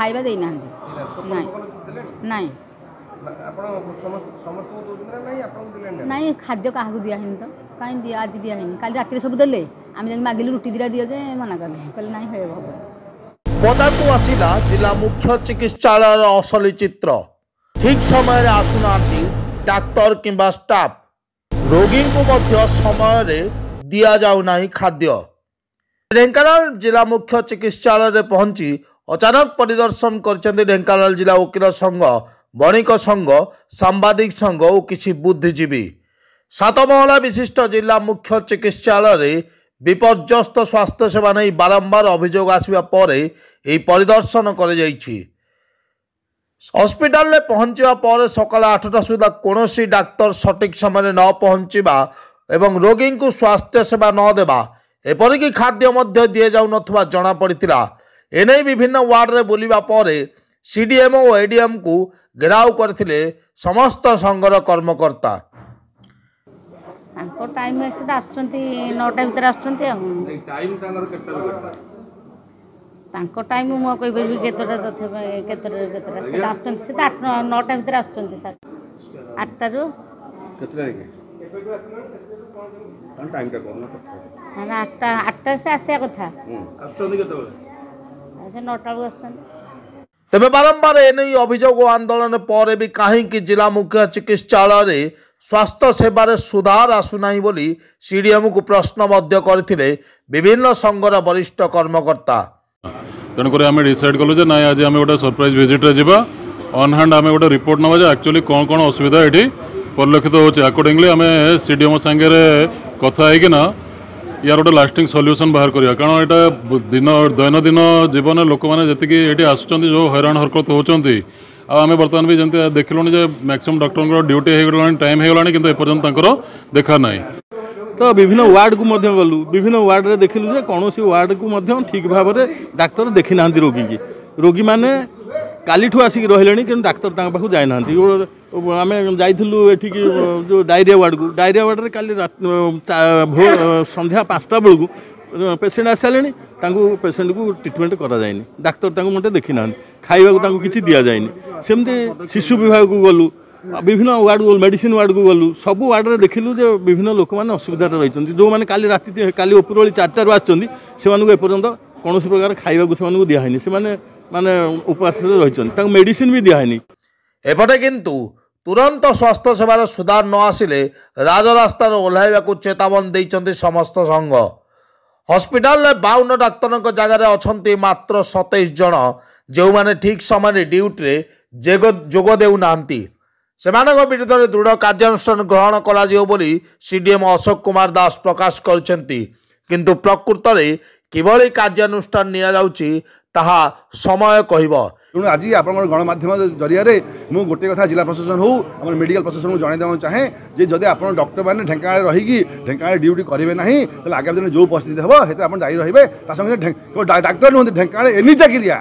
खाइबा दे ना नहीं नहीं नहीं खाद्य क्या दिहनी तो कहीं दि आज दिहनी कल रात सब दे आम जब मागिल रुटी दिटा दिए जे मना कले कल ना हम पदाकू आसला जिला मुख्य चिकित्सालय असली चित्र ठीक समय आसुना डाक्तर किंबा स्टाफ रोगी को मध्य समय रे दिया जाउना खाद्य। ढेंकानाल जिला मुख्य चिकित्सालय पहुंची अचानक परिदर्शन करछन्ते ढेंकानाल जिला वकील संघ वणिक संघ सांबादिक संघ और किसी बुद्धिजीवी। सात महला विशिष्ट जिला मुख्य चिकित्सालय विपर्यस्त स्वास्थ्य सेवा नहीं बारंबार अभियोग आसवा पर परिदर्शन कर हस्पिटाल पहुंचा पर सकाल 8टा सुधा कौन डाक्तर सठिक समय न पहुंचा एवं रोगी को स्वास्थ्य सेवा न देवा एपरिक खाद्य दि जाऊ ना जना पड़ा। एने विभिन्न वार्ड में बुलवा पर सीडीएम और एडीएम को घेराव करते समस्त संघर कर्मकर्ता टाइम टाइम मो कोइ परबी केतरा तथे केतरा केतरा से आछन से 9टा भीतर आछन सर 8टा रु केतरा के कोन टाइम का कोन ना 8टा 8टा से आसे कथा आछन केतरा आछन 9टा रु आछन। तबे बारंबार एनई अभियोग आंदोलन पर भी काहे कि जिला मुख्य चिकित्सालय रे स्वास्थ्य सेवार सुधार आसुनाई बोली सीडीएम को प्रश्न मध्य करथिले विभिन्न संघर वरिष्ठ कर्मकर्ता। तेणुकर आम डिसाइड कलु जे ना आज आम गोटे सरप्राइज विजिट रे जिबा ऑन हैंड आम गोटे रिपोर्ट नवा जे एक्चुअली कौन कौन असुविधा ये परिलक्षित होचे अकॉर्डिंगली आम सीडीएम संगे कथा होना यार गोटे लास्टिंग सल्यूसन बाहर करा कारण यहाँ दिन दैनंदिन जीवन लोक मैंने जी ये आसुँच जो हैरान हरकत होती आम बर्तमान भी जमी देखिलुणी जे मैक्सीम डॉक्टर ड्यूटी हो टाइम होगा कि एपर्तंतर देखा ना तो विभिन्न वार्ड को मध्य गलु विभिन्न वार्ड रे देखिलु जे कौन सी वार्ड को मध्य ठीक भाव में डाक्तर देखी ना रोगी की रोगी मैंने काली आसिक रही कि डाक्तर पाक जाए ना आम जाइलु एठिक जो डायरिया वार्ड में काली संध्या 5टा बेलू पेसेंट आस सारे पेसेंट को ट्रिटमेंट कराए डाक्तर मटे देखी ना खावाक किसी दि जाए सेमती शिशु विभाग को गलु विभिन्न वार्ड को मेडिसिन वार्ड को गलु सब वार्ड में देखिलु जे विभिन्न लोक मैंने असुविधा रही जो मैंने काली रात काली उपरवली 4टार आछन से एपर्यंत कौन प्रकार खावाक से दिहनी से माने उपवास रही मेडिसिन भी दिहनी। एपटे किंतु तुरंत स्वास्थ्य सेवार सुधार न आसिले राजरास्तार ओह्लाइवाकू चेतावन देइछन्ती समस्त संघ। हस्पिटाल 52 डाक्तर जगार अच्छा मात्र 27 जन जो मैंने ठीक समय ड्यूटी जोग देना सेमानक विरुद्ध में दृढ़ कार्यानुष्ठान ग्रहण करा बोली सीडीएम अशोक कुमार दास प्रकाश करछन्ति। किंतु प्रकृत में किभली कार्यानुष्ठान निया जाउछि ताहा समय कहब। तेणु आज आप गणमाध्यम जरिए मु गोटे कथा जिला प्रशासन हो आम मेडिकल प्रशासन को जनईदेव चाहे जदि आप डॉक्टर मैंने ढेंकानाल रहीकि ढेंकानाल ड्यूटी करेंगे ना तो आगामी दिन में जो परिस्थिति हे से आप दायी रे संगे डाक्टर नुहत ढेंकानाल एनी चाकिरिया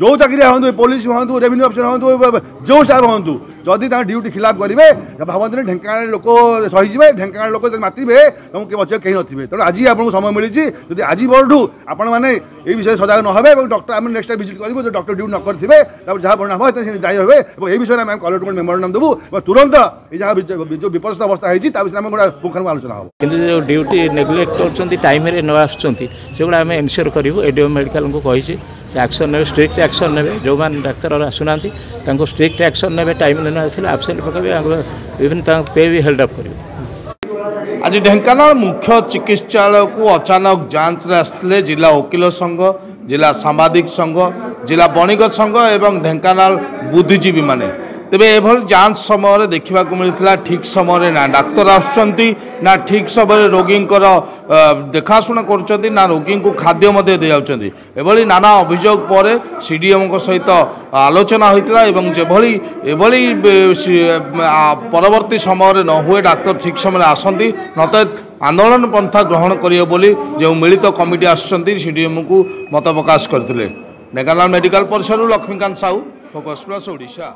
जो चाकरी हूँ पुलिस हूँ रेवेन्यू अफिसर हूँ जो स्टाफ हूँ जदि ड्यूटी खिलाफ करेंगे भावते ढेंकानाल लोक सहीजे ढेंकानाल लोक मातिबे तुमको बच्चे कहीं नथिबे। तेणु आज आपको समय मिली जब आज बड़ू आपण मैंने ये विषय सजग ना और डॉक्टर आम नेक्स्ट टाइम विजिट करूँ जो डॉक्टर ड्यूटी न करेंगे जहाँ परिणाम हो दायी रे और यह विषय में कलेक्टर मेमोरेंडम देवु तुरंत जो विपर्यस्त अवस्था होती आम गोटे पुखर आलोचना हो कि जो ड्यूटी नेग्लेक्ट कर टाइम न आसगुड़ा आम एनस्योर करूँ एडीएम मेडिकल को कही एक्शन ने स्ट्रिक्ट एक्शन ने जो मैंने डाक्तर आसुना स्ट्रिक्ट एक्शन ने टाइम नहीं आसले आबसेंट पकड़े पे भी हेल्डअप कर। आज ढेंकानाल मुख्य चिकित्सालय को अचानक जांच आसते जिला वकिल संघ जिला सांबादिक संघ जिला वणिक संघ एवं ढेंकानाल बुद्धिजीवी मैंने तेरे एभली जांच समय देखा मिलता ठीक समय ना डाक्तर आसुँच ना ठीक समय रोगी देखाशुना कर ना रोगी को खाद्य दी एभली नाना अभियोग पर सीडीएम को सहित आलोचना होता एवं जेभली एभली परवर्ती समय न हुए डाक्तर ठीक समय आसती नते आंदोलन पंथा ग्रहण करियो बोली जो मिलित तो कमिटी आसुँच सीडीएम को मत प्रकाश करते। ढेंकानाल मेडिकल परिसर लक्ष्मीकांत साहू फोकस प्लस ओडिशा।